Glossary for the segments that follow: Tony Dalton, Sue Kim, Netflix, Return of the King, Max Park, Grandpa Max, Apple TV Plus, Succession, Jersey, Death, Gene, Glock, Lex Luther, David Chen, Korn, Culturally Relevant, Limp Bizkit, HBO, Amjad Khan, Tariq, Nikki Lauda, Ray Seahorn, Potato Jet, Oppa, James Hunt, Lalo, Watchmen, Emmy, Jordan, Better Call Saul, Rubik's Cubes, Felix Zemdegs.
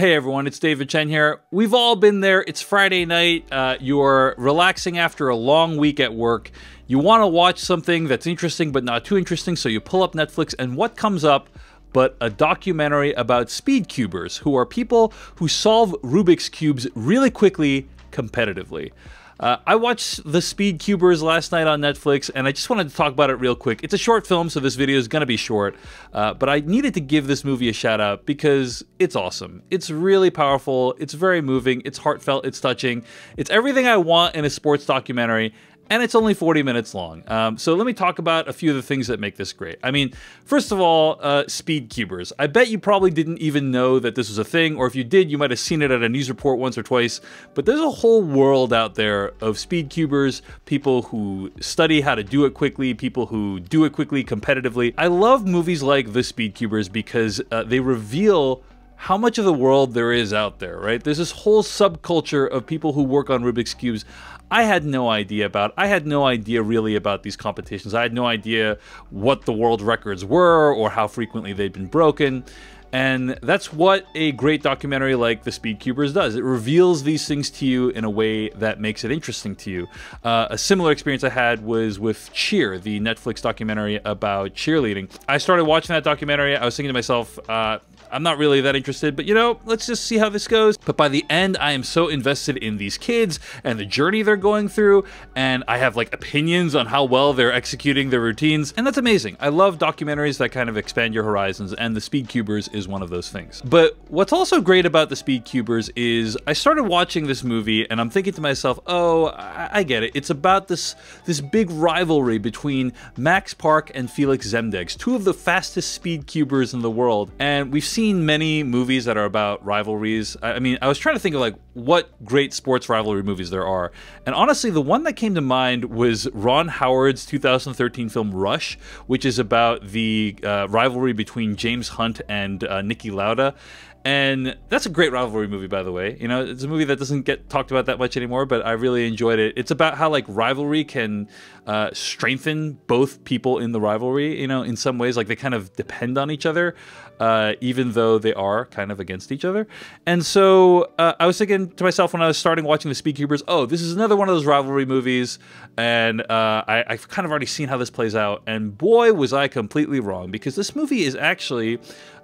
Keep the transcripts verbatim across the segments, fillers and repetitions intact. Hey everyone, it's David Chen here. We've all been there. It's Friday night. Uh, you're relaxing after a long week at work. You want to watch something that's interesting but not too interesting, so you pull up Netflix, and what comes up but a documentary about Speed Cubers, who are people who solve Rubik's Cubes really quickly, competitively. Uh, I watched The Speed Cubers last night on Netflix, and I just wanted to talk about it real quick. It's a short film, so this video is going to be short, uh, but I needed to give this movie a shout out because it's awesome. It's really powerful. It's very moving. It's heartfelt. It's touching. It's everything I want in a sports documentary, and it's only forty minutes long. Um, so let me talk about a few of the things that make this great. I mean, first of all, uh, Speed Cubers. I bet you probably didn't even know that this was a thing, or if you did, you might have seen it at a news report once or twice, but there's a whole world out there of speed cubers, people who study how to do it quickly, people who do it quickly competitively. I love movies like The Speed Cubers because uh, they reveal how much of the world there is out there, right? There's this whole subculture of people who work on Rubik's Cubes I had no idea about. I had no idea really about these competitions. I had no idea what the world records were or how frequently they'd been broken. And that's what a great documentary like The Speed Cubers does. It reveals these things to you in a way that makes it interesting to you. Uh, a similar experience I had was with Cheer, the Netflix documentary about cheerleading. I started watching that documentary. I was thinking to myself, uh, I'm not really that interested, but you know, let's just see how this goes. But by the end, I am so invested in these kids and the journey they're going through. And I have like opinions on how well they're executing their routines. And that's amazing. I love documentaries that kind of expand your horizons, and The Speed Cubers is is one of those things. But what's also great about The Speed Cubers is I started watching this movie and I'm thinking to myself, oh, I, I get it. It's about this, this big rivalry between Max Park and Felix Zemdegs, two of the fastest speed cubers in the world. And we've seen many movies that are about rivalries. I, I mean, I was trying to think of like what great sports rivalry movies there are. And honestly, the one that came to mind was Ron Howard's two thousand thirteen film Rush, which is about the uh, rivalry between James Hunt and Uh, Nikki Lauda. And that's a great rivalry movie, by the way. You know, it's a movie that doesn't get talked about that much anymore, but I really enjoyed it. It's about how like rivalry can uh, strengthen both people in the rivalry, you know, in some ways, like they kind of depend on each other, uh, even though they are kind of against each other. And so uh, I was thinking to myself when I was starting watching The Speed Cubers, oh, this is another one of those rivalry movies. And uh, I, I've kind of already seen how this plays out. And boy, was I completely wrong, because this movie is actually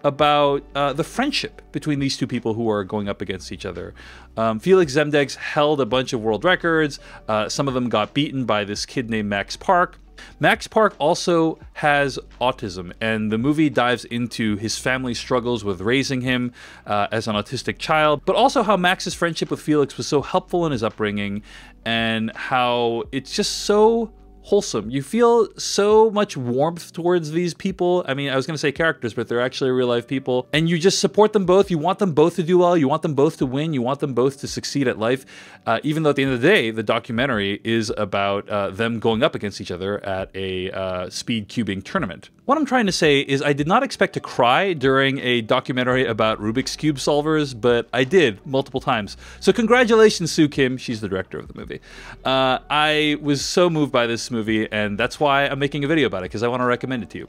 about uh, the friendship between these two people who are going up against each other. Um, Felix Zemdegs held a bunch of world records. Uh, some of them got beaten by this kid named Max Park. Max Park also has autism, and the movie dives into his family's struggles with raising him uh, as an autistic child, but also how Max's friendship with Felix was so helpful in his upbringing, and how it's just so wholesome. You feel so much warmth towards these people. I mean, I was going to say characters, but they're actually real life people. And you just support them both. You want them both to do well. You want them both to win. You want them both to succeed at life. Uh, even though at the end of the day, the documentary is about uh, them going up against each other at a uh, speed cubing tournament. What I'm trying to say is I did not expect to cry during a documentary about Rubik's Cube solvers, but I did multiple times. So congratulations, Sue Kim. She's the director of the movie. Uh, I was so moved by this movie. movie, and that's why I'm making a video about it, because I want to recommend it to you.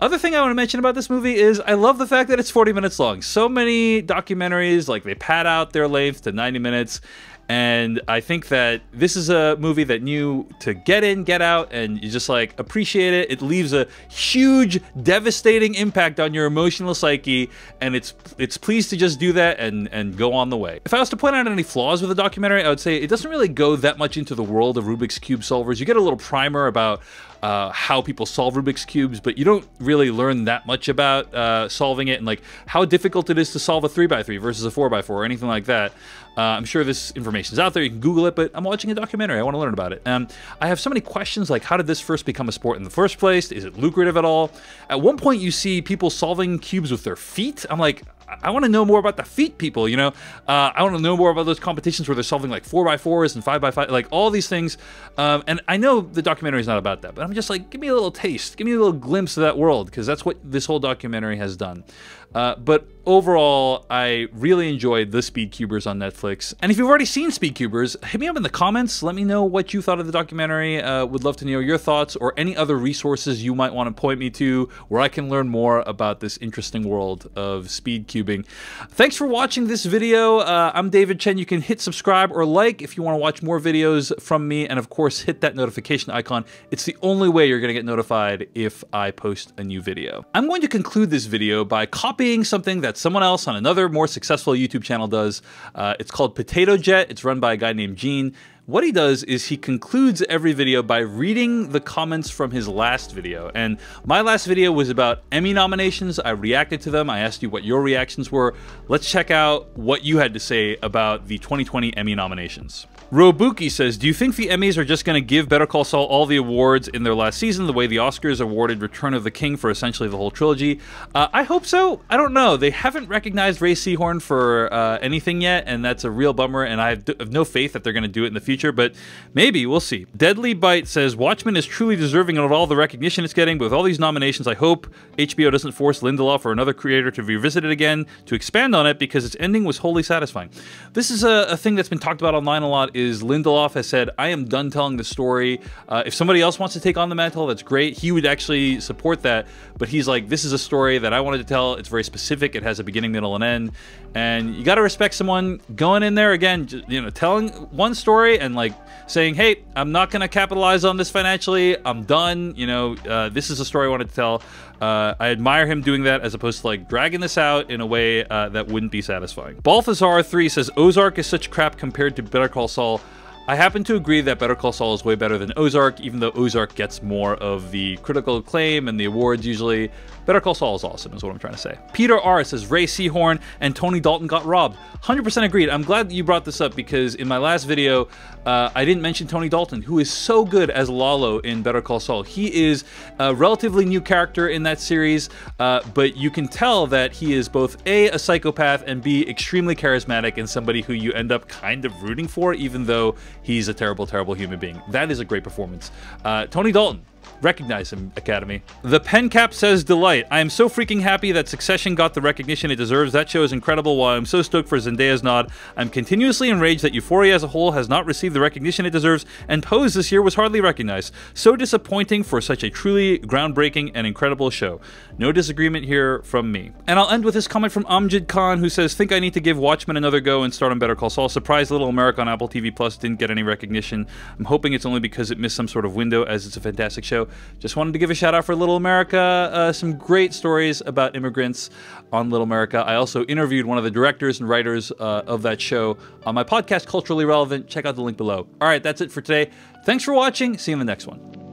Other thing I want to mention about this movie is I love the fact that it's forty minutes long. So many documentaries, like, they pad out their length to ninety minutes, and I think that this is a movie that knew to get in, get out, and you just like appreciate it. It leaves a huge, devastating impact on your emotional psyche, and it's it's pleased to just do that and and go on the way. If I was to point out any flaws with the documentary, I would say it doesn't really go that much into the world of Rubik's Cube solvers. You get a little primer about uh, how people solve Rubik's Cubes, but you don't really learn that much about uh, solving it and like how difficult it is to solve a three by three versus a four by four or anything like that. Uh, I'm sure this information is out there. You can Google it, but I'm watching a documentary. I want to learn about it. Um, I have so many questions, like how did this first become a sport in the first place? Is it lucrative at all? At one point, you see people solving cubes with their feet. I'm like, I want to know more about the feet people, you know? Uh, I want to know more about those competitions where they're solving like four by fours and five by five, like all these things. Um, and I know the documentary is not about that, but I'm just like, give me a little taste. Give me a little glimpse of that world, because that's what this whole documentary has done. Uh, but overall, I really enjoyed The Speed Cubers on Netflix. And if you've already seen Speed Cubers, hit me up in the comments. Let me know what you thought of the documentary. Uh, would love to know your thoughts or any other resources you might want to point me to where I can learn more about this interesting world of speed cubing. Thanks for watching this video. Uh, I'm David Chen. You can hit subscribe or like if you want to watch more videos from me. And of course, hit that notification icon. It's the only way you're going to get notified if I post a new video. I'm going to conclude this video by copying something that someone else on another more successful YouTube channel does. Uh, it's called Potato Jet. It's run by a guy named Gene. What he does is he concludes every video by reading the comments from his last video. And my last video was about Emmy nominations. I reacted to them. I asked you what your reactions were. Let's check out what you had to say about the twenty twenty Emmy nominations. Robuki says, do you think the Emmys are just going to give Better Call Saul all the awards in their last season, the way the Oscars awarded Return of the King for essentially the whole trilogy? Uh, I hope so. I don't know. They haven't recognized Ray Seahorn for uh, anything yet, and that's a real bummer, and I have, d have no faith that they're going to do it in the future. But maybe, we'll see. Deadly Bite says, Watchmen is truly deserving of all the recognition it's getting, but with all these nominations, I hope H B O doesn't force Lindelof or another creator to revisit it again to expand on it, because its ending was wholly satisfying. This is a, a thing that's been talked about online a lot, is Lindelof has said, I am done telling the story. Uh, if somebody else wants to take on the mantle, that's great. He would actually support that, but he's like, this is a story that I wanted to tell. It's very specific. It has a beginning, middle, and end. And you got to respect someone going in there, again, just, you know, telling one story and And like saying, hey, I'm not going to capitalize on this financially. I'm done. You know, uh, this is a story I wanted to tell. Uh, I admire him doing that as opposed to like dragging this out in a way uh, that wouldn't be satisfying. Balthazar three says, Ozark is such crap compared to Better Call Saul. I happen to agree that Better Call Saul is way better than Ozark, even though Ozark gets more of the critical acclaim and the awards usually. Better Call Saul is awesome, is what I'm trying to say. Peter R says, Ray Seahorn and Tony Dalton got robbed. one hundred percent agreed. I'm glad that you brought this up because in my last video, uh, I didn't mention Tony Dalton, who is so good as Lalo in Better Call Saul. He is a relatively new character in that series, uh, but you can tell that he is both A, a psychopath, and B, extremely charismatic and somebody who you end up kind of rooting for, even though he's a terrible, terrible human being. That is a great performance. Uh, Tony Dalton. Recognize him, Academy. The Pen Cap says, delight. I am so freaking happy that Succession got the recognition it deserves. That show is incredible. While I'm so stoked for Zendaya's nod, I'm continuously enraged that Euphoria as a whole has not received the recognition it deserves, and Pose this year was hardly recognized. So disappointing for such a truly groundbreaking and incredible show. No disagreement here from me. And I'll end with this comment from Amjad Khan, who says, think I need to give Watchmen another go and start on Better Call Saul. Surprised Little America on Apple T V Plus didn't get any recognition. I'm hoping it's only because it missed some sort of window, as it's a fantastic show. Just wanted to give a shout out for Little America. Uh, some great stories about immigrants on Little America. I also interviewed one of the directors and writers uh, of that show on my podcast, Culturally Relevant. Check out the link below. All right, that's it for today. Thanks for watching. See you in the next one.